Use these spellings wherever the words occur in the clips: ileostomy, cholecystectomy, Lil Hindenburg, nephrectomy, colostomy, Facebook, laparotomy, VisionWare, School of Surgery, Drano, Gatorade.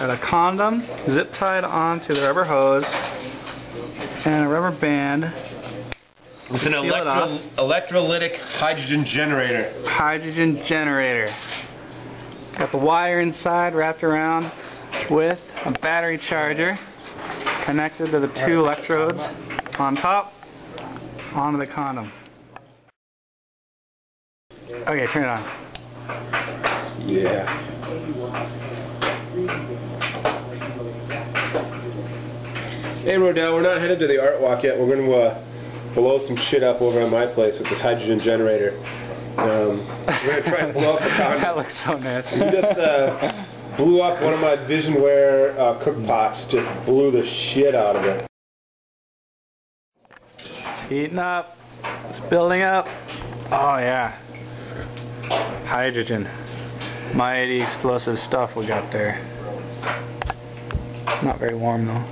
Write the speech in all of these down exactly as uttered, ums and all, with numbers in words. and a condom zip tied onto the rubber hose and a rubber band. It's an electro electrolytic hydrogen generator. Hydrogen generator. Got the wire inside wrapped around with a battery charger connected to the two electrodes on top onto the condom. Okay, turn it on. Yeah. Hey Rodell, we're not headed to the art walk yet. We're going to uh, blow some shit up over at my place with this hydrogen generator. Um, we're going to try and blow up the condom. That looks so nasty. We just uh, blew up one of my VisionWare uh, cook pots. Just blew the shit out of it. It's heating up. It's building up. Oh yeah. Hydrogen. Mighty explosive stuff we got there. Not very warm though.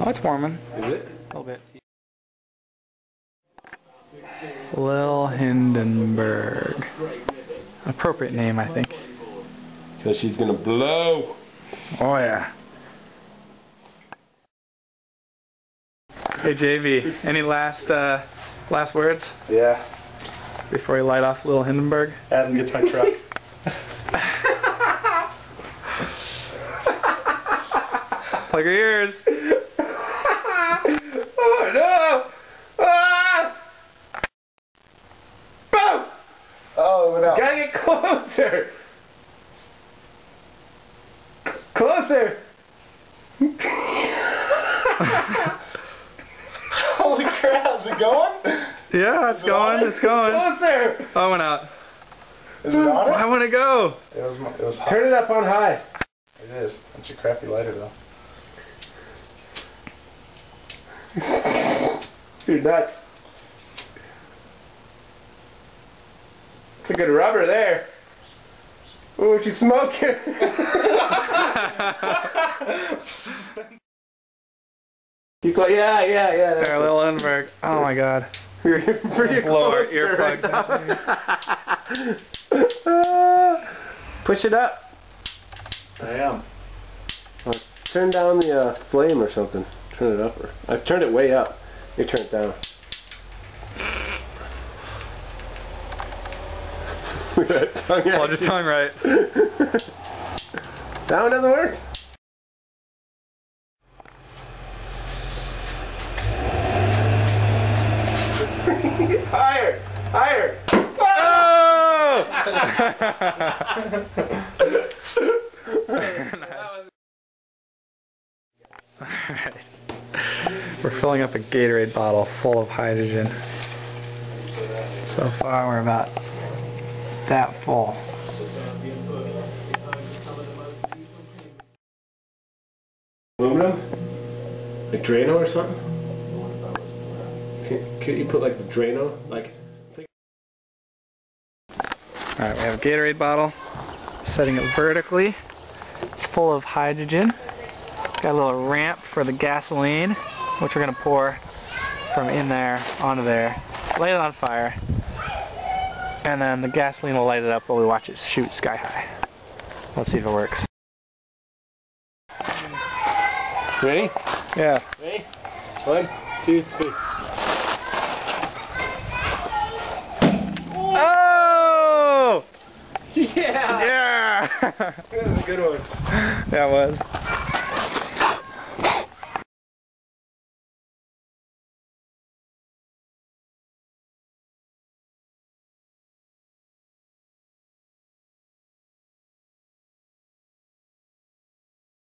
Oh, it's warming. Is it? A little bit. Lil Hindenburg. Appropriate name, I think. Because she's gonna blow. Oh yeah. Hey J V, any last uh, last words? Yeah. Before you light off Lil Hindenburg? Adam, get to my truck. Plug your ears. Oh no! Ah! Boom! Oh, it went out. Gotta get closer. C closer. Holy crap! Is it going? Yeah, it's going, it's going. Closer! Oh, I went out. Is it on it? I want to go. It was, it was hot. Turn it up on high. It is. That's a crappy lighter, though. You're nuts. It's a good rubber there. Ooh, what you smoking? You go, yeah, yeah, yeah. There, Lil Hindenburg. Oh, my God. You're pretty close. Right uh, push it up. I am. I'll turn down the uh, flame or something. Turn it up. Or, I've turned it way up. You turn it down. Hold your tongue right. That one doesn't work. Higher! Higher! Oh! Alright. We're filling up a Gatorade bottle full of hydrogen. So far we're about that full. Aluminum? Like Drano or something? Can't you put like the Drano? Like. Alright, we have a Gatorade bottle. Setting it vertically. It's full of hydrogen. Got a little ramp for the gasoline, which we're going to pour from in there onto there. Light it on fire. And then the gasoline will light it up while we watch it shoot sky high. Let's see if it works. Ready? Yeah. Ready? One, two, three. Yeah! Yeah! That was a good one. That was.